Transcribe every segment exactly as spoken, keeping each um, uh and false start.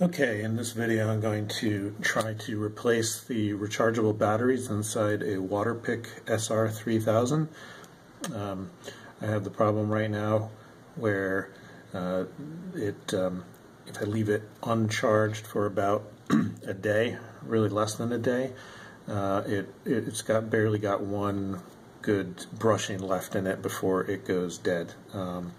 Okay, in this video I'm going to try to replace the rechargeable batteries inside a Waterpik S R three thousand. Um, I have the problem right now where uh, it, um, if I leave it uncharged for about a day, really less than a day, uh, it, it, it's got barely got one good brushing left in it before it goes dead. Um,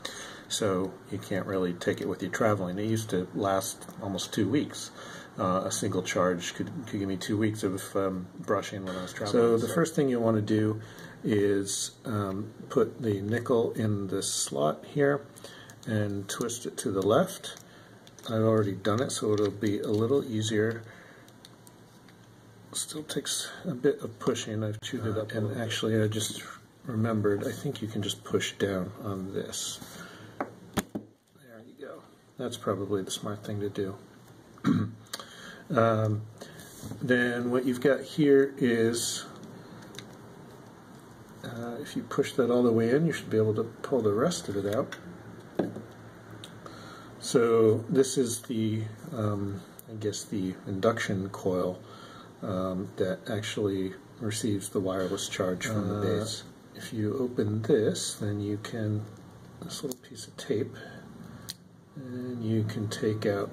so you can't really take it with you traveling. It used to last almost two weeks. Uh, a single charge could, could give me two weeks of um, brushing when I was traveling. So the so. first thing you want to do is um, put the nickel in this slot here and twist it to the left. I've already done it, so it'll be a little easier. Still takes a bit of pushing. I've chewed it up, and actually I just remembered, I think you can just push down on this. That's probably the smart thing to do. um, then what you've got here is, uh, if you push that all the way in, you should be able to pull the rest of it out. So this is the, um, I guess, the induction coil um, that actually receives the wireless charge from uh, the base. If you open this, then you can, this little piece of tape, and you can take out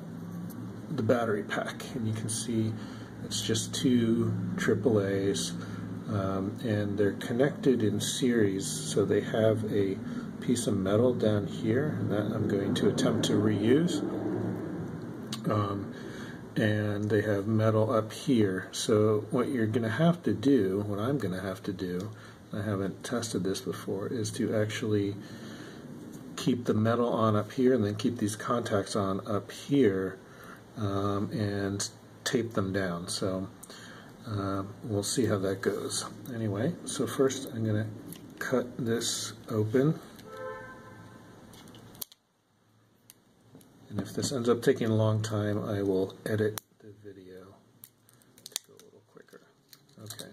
the battery pack, and you can see it's just two triple A's, um, and they're connected in series, so they have a piece of metal down here that I'm going to attempt to reuse, um, and they have metal up here. So what you're going to have to do, what I'm going to have to do, I haven't tested this before, is to actually keep the metal on up here and then keep these contacts on up here, um, and tape them down. So uh, we'll see how that goes. Anyway, so first I'm going to cut this open, and if this ends up taking a long time, I will edit the video to go a little quicker. Okay,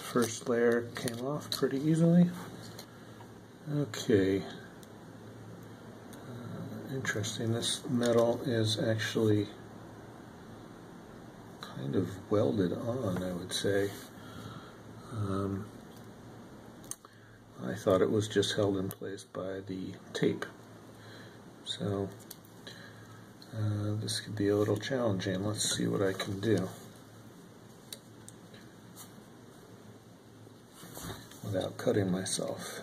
first layer came off pretty easily. Okay. Interesting, this metal is actually kind of welded on, I would say. Um, I thought it was just held in place by the tape. So uh, this could be a little challenging. Let's see what I can do without cutting myself.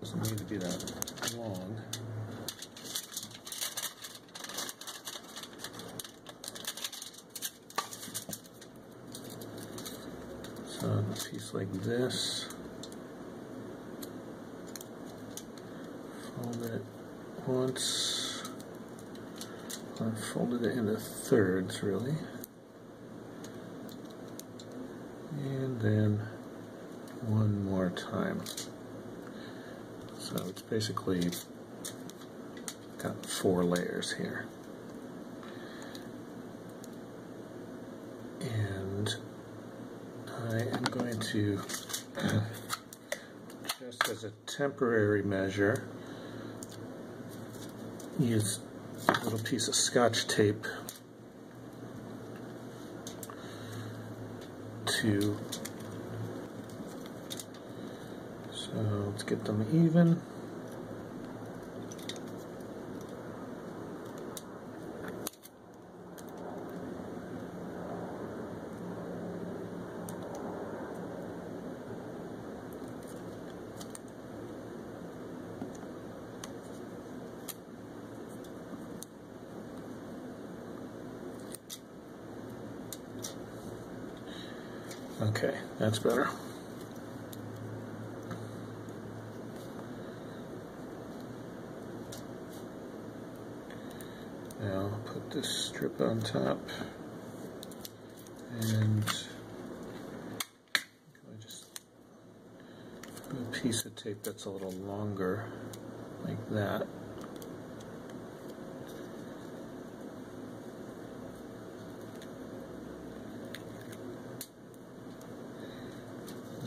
Doesn't need to be that long. So a piece like this, fold it once, I've folded it into thirds really, and then one more time. So it's basically got four layers here. And I am going to, just as a temporary measure, use a little piece of Scotch tape to So let's get them even. Okay, that's better. Now I'll put this strip on top, and I just put a piece of tape that's a little longer, like that.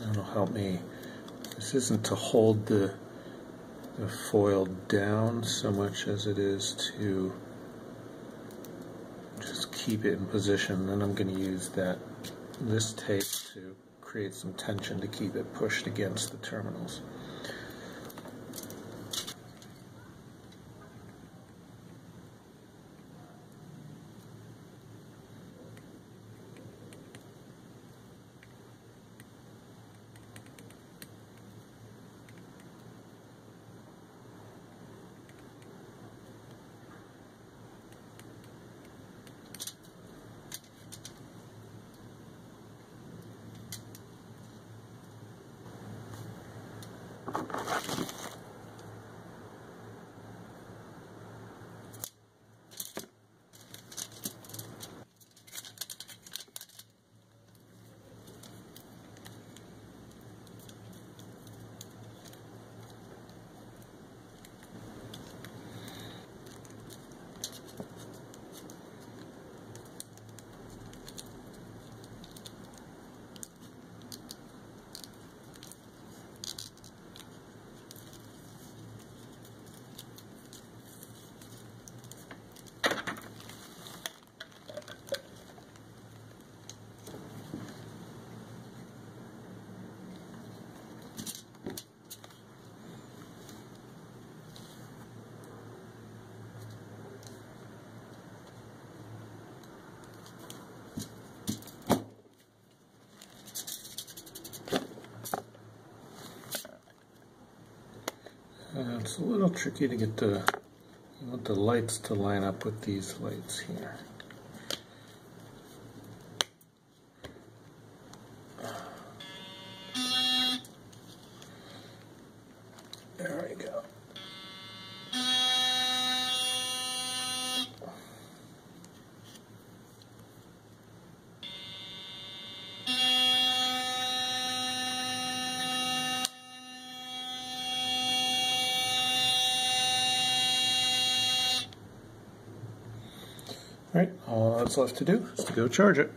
That'll help me. This isn't to hold the, the foil down so much as it is to just keep it in position. Then I'm going to use that this tape to create some tension to keep it pushed against the terminals. Uh, it's a little tricky to get the, you want the lights to line up with these lights here. There we go. Alright, all that's left to do is to go charge it.